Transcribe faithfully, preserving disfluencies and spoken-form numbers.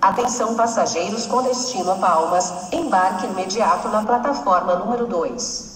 Atenção passageiros com destino a Palmas, embarque imediato na plataforma número dois.